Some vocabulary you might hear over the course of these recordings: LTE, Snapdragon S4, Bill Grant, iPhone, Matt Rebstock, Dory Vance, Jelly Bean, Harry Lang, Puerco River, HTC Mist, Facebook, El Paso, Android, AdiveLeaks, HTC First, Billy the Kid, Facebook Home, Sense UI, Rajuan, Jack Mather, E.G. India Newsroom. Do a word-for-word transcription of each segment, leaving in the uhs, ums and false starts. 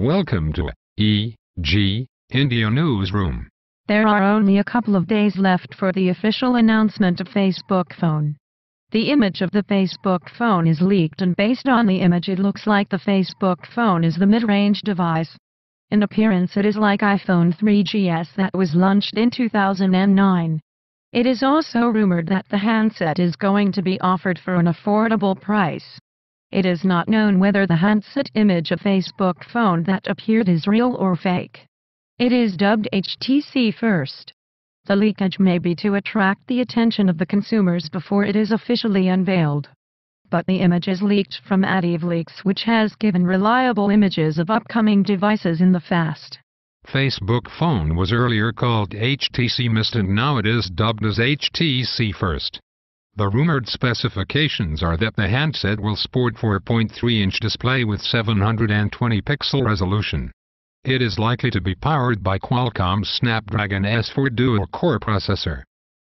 Welcome to E G India Newsroom. There are only a couple of days left for the official announcement of Facebook phone. The image of the Facebook phone is leaked, and based on the image it looks like the Facebook phone is the mid-range device. In appearance it is like iPhone three G S that was launched in two thousand nine. It is also rumored that the handset is going to be offered for an affordable price. It is not known whether the handset image of Facebook phone that appeared is real or fake. It is dubbed H T C First. The leakage may be to attract the attention of the consumers before it is officially unveiled. But the image is leaked from AdiveLeaks, which has given reliable images of upcoming devices in the past. Facebook phone was earlier called H T C Mist and now it is dubbed as H T C First. The rumored specifications are that the handset will sport four point three inch display with seven hundred twenty pixel resolution. It is likely to be powered by Qualcomm's Snapdragon S four dual-core processor.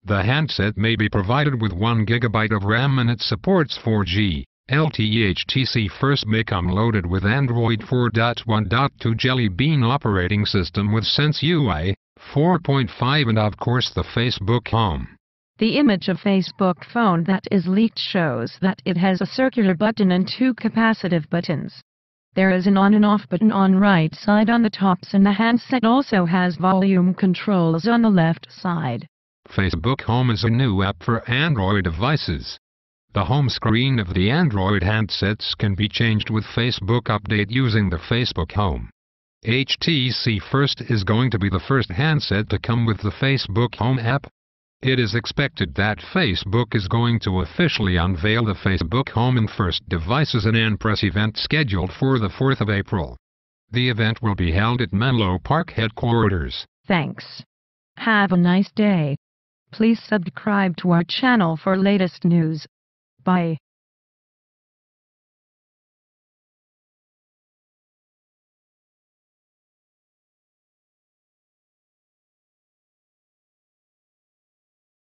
The handset may be provided with one gigabyte of RAM and it supports four G. L T E. H T C First may come loaded with Android four point one point two Jelly Bean operating system with Sense U I, four point five and of course the Facebook Home. The image of Facebook phone that is leaked shows that it has a circular button and two capacitive buttons. There is an on and off button on right side on the tops, and the handset also has volume controls on the left side. Facebook Home is a new app for Android devices. The home screen of the Android handsets can be changed with Facebook Update using the Facebook Home. H T C First is going to be the first handset to come with the Facebook Home app. It is expected that Facebook is going to officially unveil the Facebook Home and First devices in an press event scheduled for the fourth of April. The event will be held at Menlo Park headquarters. Thanks. Have a nice day. Please subscribe to our channel for latest news. Bye.